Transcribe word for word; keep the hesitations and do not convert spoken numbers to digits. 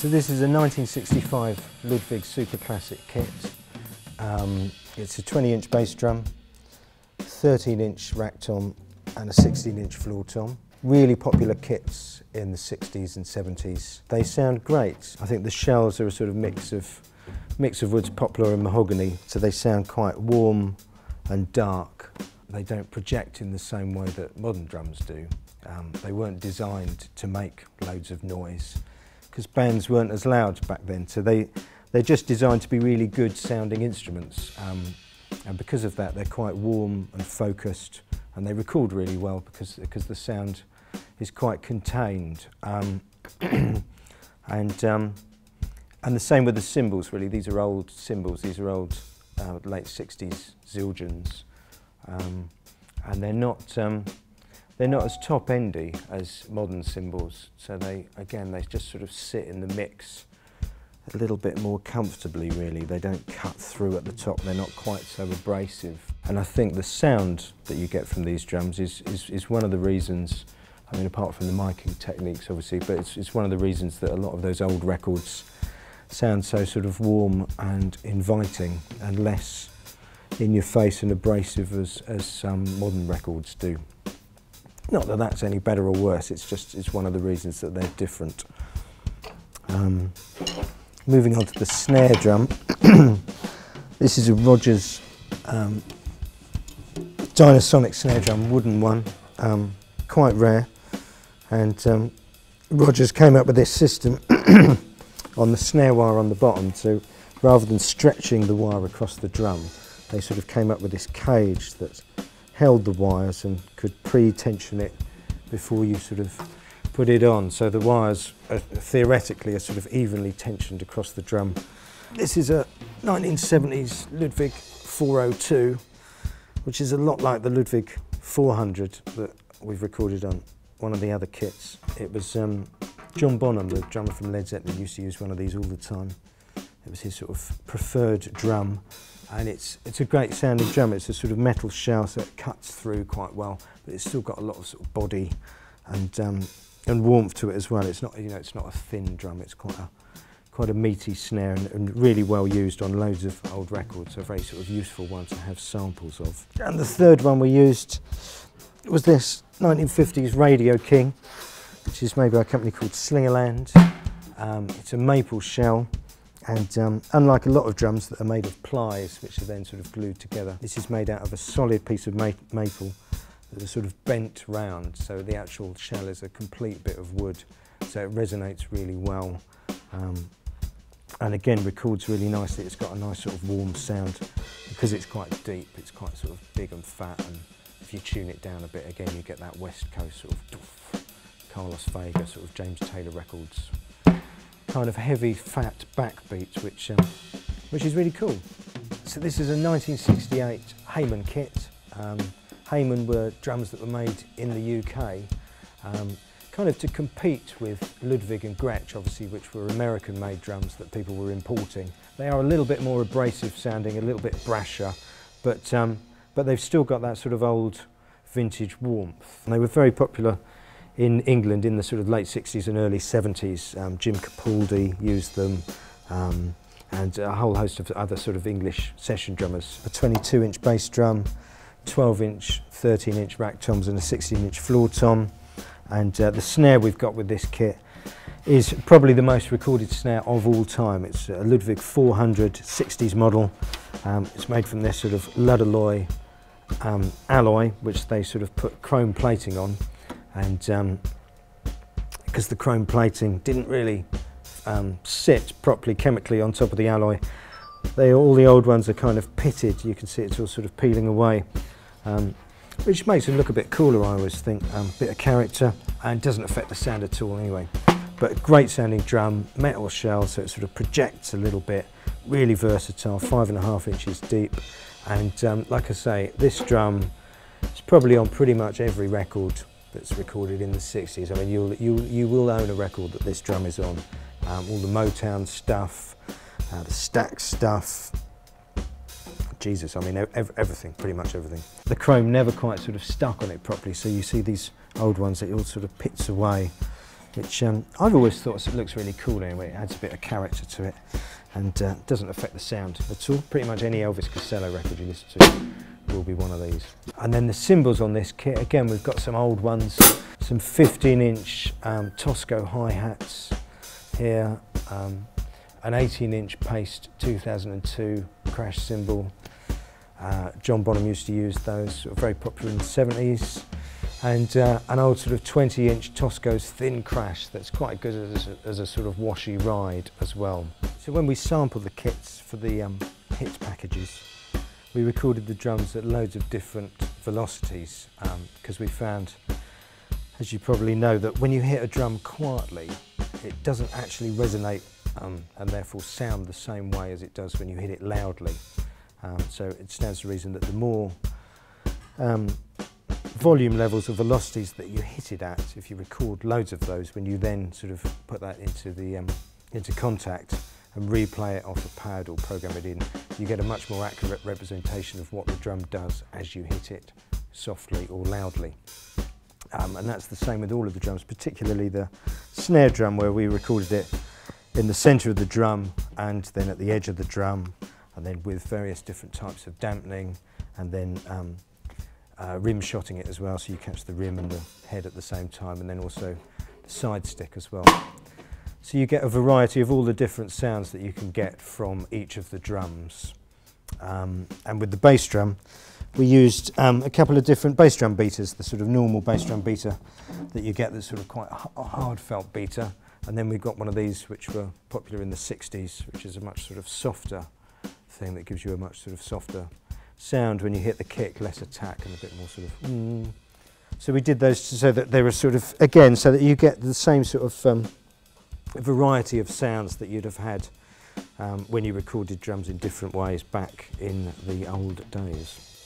So this is a nineteen sixty-five Ludwig Super Classic kit. Um, it's a twenty inch bass drum, thirteen inch rack tom and a sixteen inch floor tom. Really popular kits in the sixties and seventies. They sound great. I think the shells are a sort of mix of, mix of woods, poplar and mahogany, so they sound quite warm and dark. They don't project in the same way that modern drums do. Um, they weren't designed to make loads of noise, because bands weren't as loud back then, so they, they're just designed to be really good sounding instruments, um, and because of that they're quite warm and focused, and they record really well because, because the sound is quite contained. Um, and, um, and the same with the cymbals really. These are old cymbals, these are old uh, late sixties Zildjians, um, and they're not, um, They're not as top-endy as modern cymbals, so they, again, they just sort of sit in the mix a little bit more comfortably, really. They don't cut through at the top, they're not quite so abrasive. And I think the sound that you get from these drums is, is, is one of the reasons, I mean, apart from the miking techniques, obviously, but it's, it's one of the reasons that a lot of those old records sound so sort of warm and inviting and less in your face and abrasive as, as some modern records do. Not that that's any better or worse, it's just it's one of the reasons that they're different. Um, moving on to the snare drum. This is a Rogers um, Dynasonic snare drum, wooden one, um, quite rare. And um, Rogers came up with this system on the snare wire on the bottom, so rather than stretching the wire across the drum, they sort of came up with this cage that's held the wires and could pre-tension it before you sort of put it on. So the wires are theoretically are sort of evenly tensioned across the drum. This is a nineteen seventies Ludwig four oh two, which is a lot like the Ludwig four hundred that we've recorded on one of the other kits. It was um, John Bonham, the drummer from Led Zeppelin, used to use one of these all the time. It was his sort of preferred drum. And it's, it's a great sounding drum. It's a sort of metal shell, so it cuts through quite well, but it's still got a lot of sort of body and, um, and warmth to it as well. It's not, you know, it's not a thin drum, it's quite a, quite a meaty snare and, and really well used on loads of old records, so a very sort of useful one to have samples of. And the third one we used was this nineteen fifties Radio King, which is made by a company called Slingerland. Um, it's a maple shell. And um, unlike a lot of drums that are made of plies, which are then sort of glued together, this is made out of a solid piece of ma maple that is sort of bent round, so the actual shell is a complete bit of wood, so it resonates really well, um, and again records really nicely. It's got a nice sort of warm sound because it's quite deep, it's quite sort of big and fat, and if you tune it down a bit again you get that West Coast sort of doof, Carlos Vega, sort of James Taylor records, kind of heavy, fat backbeat, which, um, which is really cool. So this is a nineteen sixty-eight Hayman kit. Um, Hayman were drums that were made in the U K, um, kind of to compete with Ludwig and Gretsch, obviously, which were American-made drums that people were importing. They are a little bit more abrasive sounding, a little bit brasher, but, um, but they've still got that sort of old vintage warmth. And they were very popular in England in the sort of late sixties and early seventies. um, Jim Capaldi used them, um, and a whole host of other sort of English session drummers. A twenty-two inch bass drum, twelve inch, thirteen inch rack toms and a sixteen inch floor tom. And uh, the snare we've got with this kit is probably the most recorded snare of all time. It's a Ludwig four hundred sixties model. Um, it's made from this sort of Ludalloy um, alloy, which they sort of put chrome plating on. And um, because the chrome plating didn't really um, sit properly chemically on top of the alloy, they, all the old ones are kind of pitted. You can see it's all sort of peeling away, um, which makes them look a bit cooler, I always think, a um, bit of character, and doesn't affect the sound at all anyway. But a great sounding drum, metal shell, so it sort of projects a little bit, really versatile, five and a half inches deep. And um, like I say, this drum is probably on pretty much every record that's recorded in the sixties. I mean, you'll, you'll, you will own a record that this drum is on. Um, all the Motown stuff, uh, the Stax stuff, Jesus, I mean, ev everything, pretty much everything. The chrome never quite sort of stuck on it properly, so you see these old ones, it all sort of pits away. which um, I've always thought it looks really cool anyway. It adds a bit of character to it and uh, doesn't affect the sound at all. Pretty much any Elvis Costello record you listen to will be one of these. And then the cymbals on this kit, again, we've got some old ones, some fifteen inch um, Tosco hi-hats here, um, an eighteen inch Paiste two thousand two crash cymbal. Uh, John Bonham used to use those, very popular in the seventies. And uh, an old sort of twenty inch Tosco's Thin Crash that's quite good as a, as a sort of washy ride as well. So when we sampled the kits for the um, hit packages, we recorded the drums at loads of different velocities because um, we found, as you probably know, that when you hit a drum quietly, it doesn't actually resonate um, and therefore sound the same way as it does when you hit it loudly. Um, so it stands to reason that the more um, volume levels or velocities that you hit it at, if you record loads of those, when you then sort of put that into the um, into Kontakt and replay it off the pad or program it in, you get a much more accurate representation of what the drum does as you hit it softly or loudly. Um, and that's the same with all of the drums, particularly the snare drum, where we recorded it in the centre of the drum and then at the edge of the drum, and then with various different types of dampening, and then um, Uh, rim shotting it as well, so you catch the rim and the head at the same time, and then also the side stick as well. So you get a variety of all the different sounds that you can get from each of the drums. Um, and with the bass drum, we used um, a couple of different bass drum beaters, the sort of normal bass drum beater that you get, that's sort of quite a heartfelt beater, and then we've got one of these which were popular in the sixties, which is a much sort of softer thing that gives you a much sort of softer sound when you hit the kick, less attack and a bit more sort of mm. So we did those so that they were sort of, again, so that you get the same sort of um, variety of sounds that you'd have had um, when you recorded drums in different ways back in the old days.